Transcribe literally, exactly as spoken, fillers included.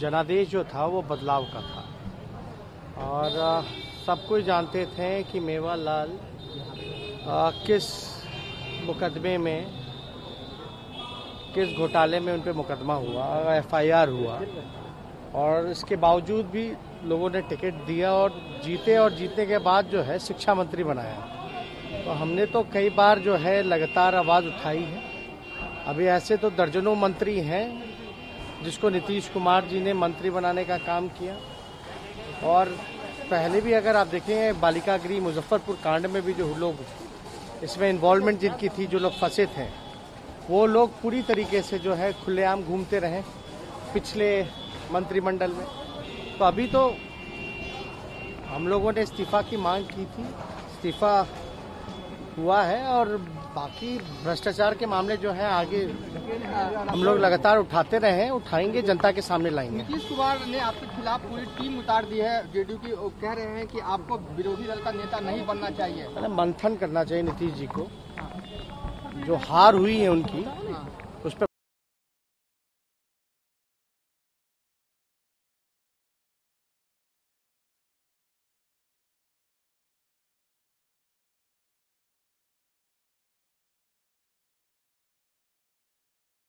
जनादेश जो था वो बदलाव का था और सब कोई जानते थे कि मेवालाल किस मुकदमे में, किस घोटाले में उन पर मुकदमा हुआ, एफ आई आर हुआ, और इसके बावजूद भी लोगों ने टिकट दिया और जीते, और जीतने के बाद जो है शिक्षा मंत्री बनाया। तो हमने तो कई बार जो है लगातार आवाज़ उठाई है। अभी ऐसे तो दर्जनों मंत्री हैं जिसको नीतीश कुमार जी ने मंत्री बनाने का काम किया, और पहले भी अगर आप देखें बालिका गृह मुजफ्फरपुर कांड में भी जो लोग इसमें इन्वॉल्वमेंट जिनकी थी, जो लोग फंसे थे, वो लोग पूरी तरीके से जो है खुलेआम घूमते रहे पिछले मंत्रिमंडल में। तो अभी तो हम लोगों ने इस्तीफा की मांग की थी, इस्तीफा हुआ है, और बाकी भ्रष्टाचार के मामले जो है आगे हम लोग लगातार उठाते रहे हैं, उठाएंगे, जनता के सामने लाएंगे। नीतीश कुमार ने आपके खिलाफ पूरी टीम उतार दी है जेडीयू की, कह रहे हैं कि आपको विरोधी दल का नेता नहीं बनना चाहिए। अरे मंथन करना चाहिए नीतीश जी को, जो हार हुई है उनकी।